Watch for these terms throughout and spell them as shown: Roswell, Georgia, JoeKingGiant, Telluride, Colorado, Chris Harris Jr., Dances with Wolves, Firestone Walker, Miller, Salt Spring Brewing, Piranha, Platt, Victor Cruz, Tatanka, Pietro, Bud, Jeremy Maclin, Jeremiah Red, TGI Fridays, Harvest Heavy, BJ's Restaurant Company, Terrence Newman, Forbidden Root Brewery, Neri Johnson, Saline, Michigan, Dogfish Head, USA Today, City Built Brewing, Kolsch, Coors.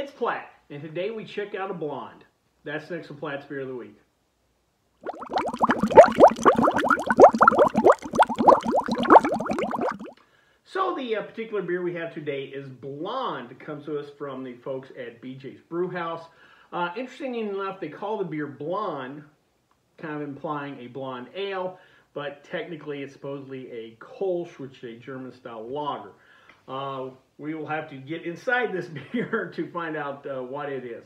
It's Platt, and today we check out a blonde. That's next to Platt's Beer of the Week. So the particular beer we have today is Blonde. It comes to us from the folks at BJ's Brewhouse. Interestingly enough, they call the beer Blonde, kind of implying a blonde ale, but technically it's supposedly a Kolsch, which is a German-style lager. We will have to get inside this beer to find out what it is.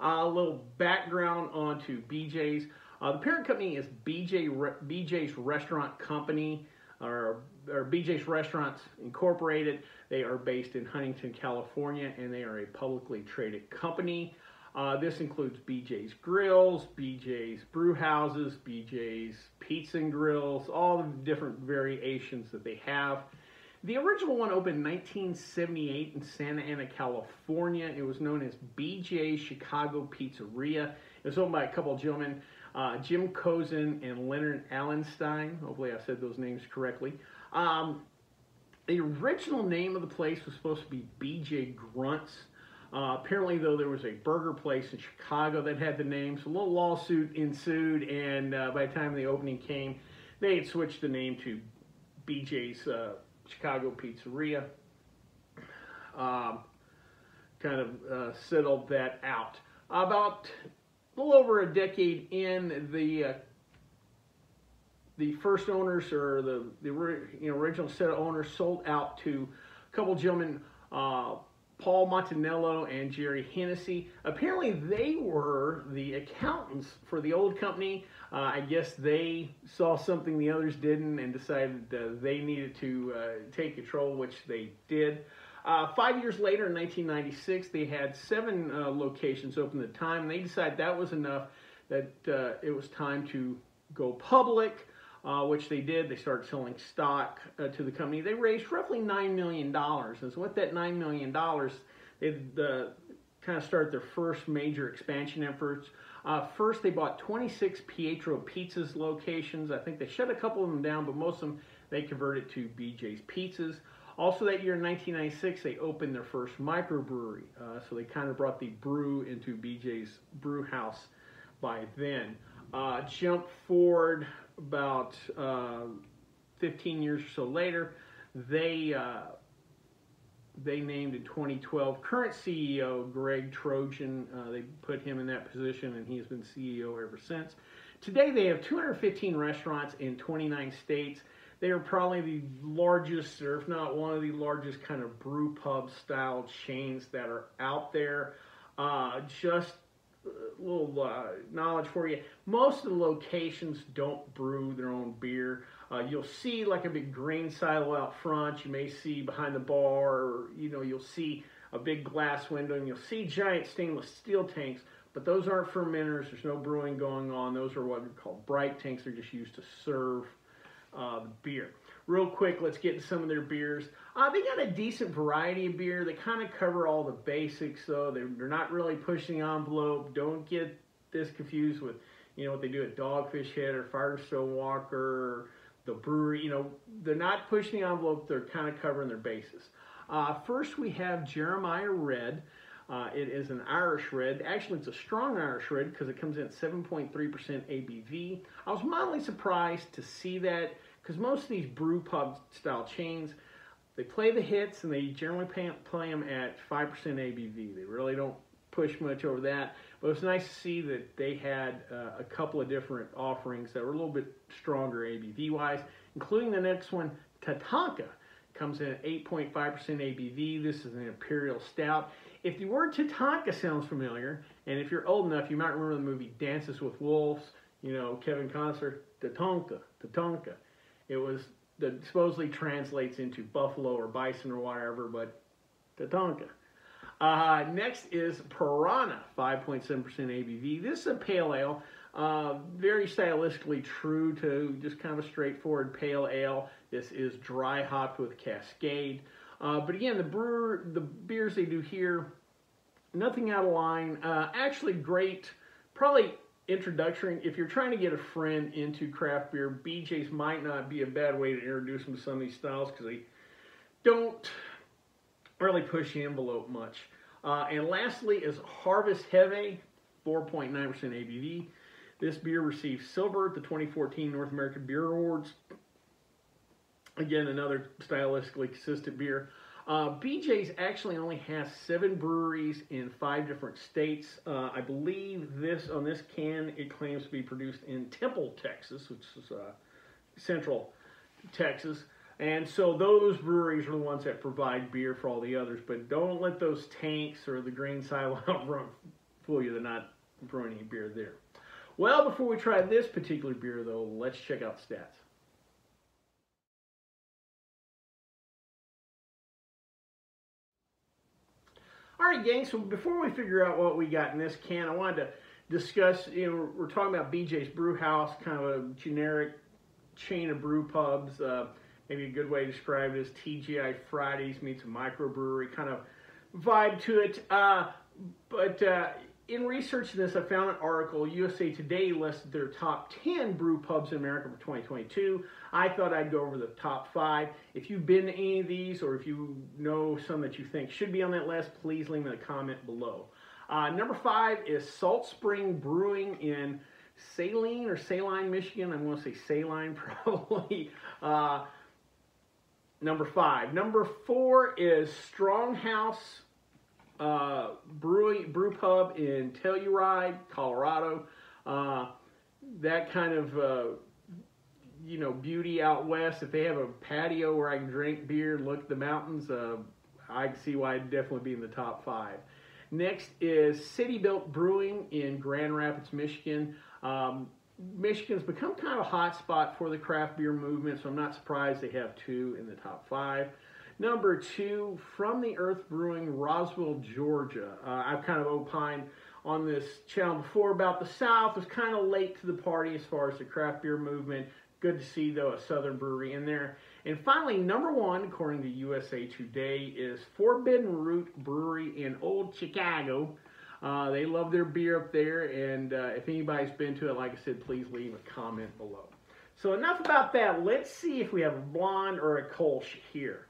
A little background onto BJ's. The parent company is BJ's Restaurant Company, or BJ's Restaurants Incorporated. They are based in Huntington, California, and they are a publicly traded company. This includes BJ's Grills, BJ's Brewhouses, BJ's Pizza and Grills, all the different variations that they have. The original one opened in 1978 in Santa Ana, California. It was known as BJ's Chicago Pizzeria. It was owned by a couple of gentlemen, Jim Cozen and Leonard Allenstein. Hopefully I said those names correctly. The original name of the place was supposed to be BJ Grunts. Apparently, though, there was a burger place in Chicago that had the name, so a little lawsuit ensued, and by the time the opening came, they had switched the name to BJ's Chicago Pizzeria. Kind of settled that out. About a little over a decade in, the first owners, or the original set of owners, sold out to a couple gentlemen, Paul Montanello and Jerry Hennessy. Apparently they were the accountants for the old company. I guess they saw something the others didn't and decided they needed to take control, which they did. 5 years later, in 1996, they had 7 locations open at the time. They decided that was enough, that it was time to go public, which they did. They started selling stock to the company. They raised roughly $9 million. And so with that $9 million, they kind of started their first major expansion efforts. First, they bought 26 Pietro Pizzas locations. I think they shut a couple of them down, but most of them they converted to BJ's Pizzas. Also that year in 1996, they opened their first microbrewery. So they kind of brought the brew into BJ's Brewhouse by then. Jump forward about 15 years or so later, they named in 2012 current CEO Greg Trojan. They put him in that position, and he has been CEO ever since. Today they have 215 restaurants in 29 states. They are probably the largest, or if not one of the largest, kind of brew pub style chains that are out there. Just a little knowledge for you. Most of the locations don't brew their own beer. You'll see like a big grain silo out front. You may see behind the bar, or, you know, you'll see a big glass window, and you'll see giant stainless steel tanks, but those aren't fermenters. There's no brewing going on. Those are what are called bright tanks. They're just used to serve the beer. Real quick, let's get to some of their beers. They got a decent variety of beer. They kind of cover all the basics, though. They're not really pushing the envelope. Don't get this confused with, you know, what they do at Dogfish Head or Firestone Walker, or the brewery. You know, they're not pushing the envelope. They're kind of covering their bases. First, we have Jeremiah Red. It is an Irish red. Actually, it's a strong Irish red because it comes in at 7.3% ABV. I was mildly surprised to see that, because most of these brew pub style chains, they play the hits and they generally play them at 5% ABV. They really don't push much over that. But it's nice to see that they had a couple of different offerings that were a little bit stronger ABV wise, including the next one, Tatanka. Comes in at 8.5% ABV. This is an imperial stout. If the word Tatanka sounds familiar, and if you're old enough, you might remember the movie Dances with Wolves. You know, Kevin Costner, Tatanka, Tatanka. It was, that supposedly translates into buffalo or bison or whatever, but Tatanka. Next is Piranha, 5.7% ABV. This is a pale ale, very stylistically true to just kind of a straightforward pale ale. This is dry hopped with Cascade. But again, the beers they do here, nothing out of line. Actually great, probably introduction. If you're trying to get a friend into craft beer, BJ's might not be a bad way to introduce them to some of these styles, because they don't really push the envelope much. And lastly is Harvest Heavy, 4.9% ABV. This beer received silver at the 2014 North American Beer Awards. Again, another stylistically consistent beer. BJ's actually only has 7 breweries in 5 different states. I believe on this can, it claims to be produced in Temple, Texas, which is central Texas. And so those breweries are the ones that provide beer for all the others. But don't let those tanks or the green silo out front fool you. They're not brewing any beer there. Well, before we try this particular beer, though, let's check out the stats. All right, gang, so before we figure out what we got in this can, I wanted to discuss, we're talking about BJ's Brewhouse, kind of a generic chain of brew pubs. Maybe a good way to describe it is TGI Fridays meets a microbrewery kind of vibe to it. But in researching this, I found an article. USA Today listed their top 10 brew pubs in America for 2022. I thought I'd go over the top 5. If you've been to any of these, or if you know some that you think should be on that list, please leave me a comment below. Number 5 is Salt Spring Brewing in Saline or Saline, Michigan. I'm going to say Saline probably. Number 5. Number 4 is Stronghouse brew pub in Telluride, Colorado. That kind of beauty out west. If they have a patio where I can drink beer and look at the mountains, I can see why I'd definitely be in the top 5. Next is City Built Brewing in Grand Rapids, Michigan. Michigan's become kind of a hot spot for the craft beer movement, so I'm not surprised they have 2 in the top 5. Number 2, From the Earth Brewing, Roswell, Georgia. I've kind of opined on this channel before about the South. Was kind of late to the party as far as the craft beer movement. Good to see, though, a Southern brewery in there. And finally, number 1, according to USA Today, is Forbidden Root Brewery in Old Chicago. They love their beer up there, and if anybody's been to it, like I said, please leave a comment below. So enough about that. Let's see if we have a blonde or a Kolsch here.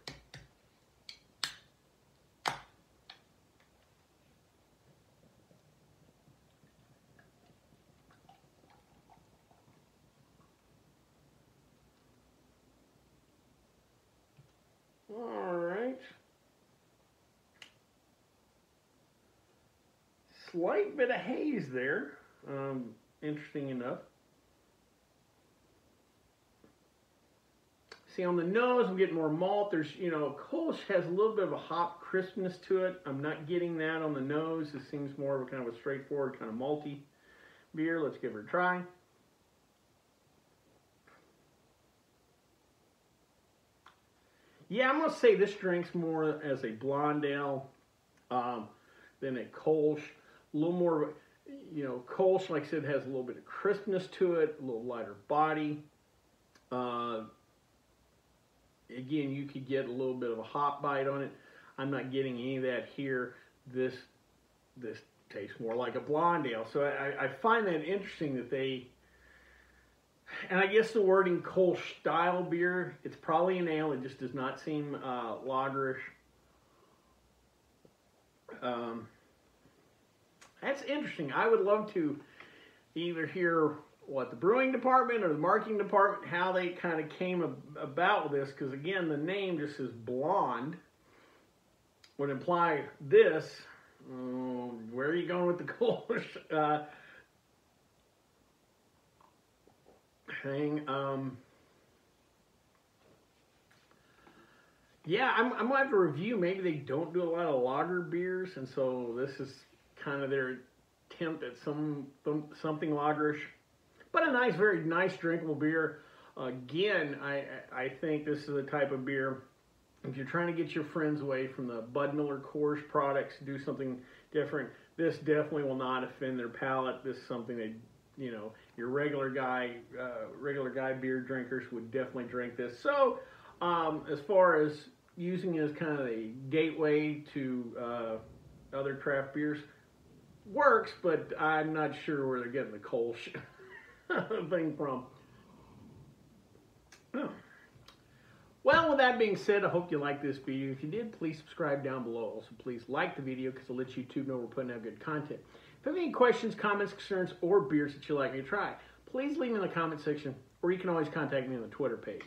Slight bit of haze there, interesting enough. See, on the nose, I'm getting more malt. There's, Kolsch has a little bit of a hop crispness to it. I'm not getting that on the nose. This seems more of a kind of a straightforward kind of malty beer. Let's give her a try. Yeah, I'm going to say this drinks more as a blonde ale than a Kolsch. A little more, Kolsch, like I said, has a little bit of crispness to it, a little lighter body. Again, you could get a little bit of a hop bite on it. I'm not getting any of that here. This tastes more like a blonde ale. So I find that interesting that they, and I guess the wording Kolsch style beer, it's probably an ale. It just does not seem lagerish. That's interesting. I would love to either hear what the brewing department or the marketing department, how they kind of came about with this, because again, the name just says blonde would imply this. Where are you going with the Kolsch thing? Yeah, I'm going to have to review. Maybe they don't do a lot of lager beers, and so this is kind of their attempt at something lagerish, but a nice, very nice drinkable beer. Again, I think this is the type of beer, if you're trying to get your friends away from the Bud, Miller, Coors products, do something different. This definitely will not offend their palate. This is something that your regular guy beer drinkers would definitely drink this. So as far as using it as kind of a gateway to other craft beers, works, but I'm not sure where they're getting the Kolsch thing from. Oh. Well, all that being said, I hope you liked this video. If you did, please subscribe down below. Also, please like the video because it lets YouTube know we're putting out good content. If you have any questions, comments, concerns, or beers that you'd like me to try, please leave them in the comment section, or you can always contact me on the Twitter page.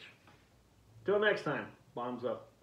Till next time, bombs up.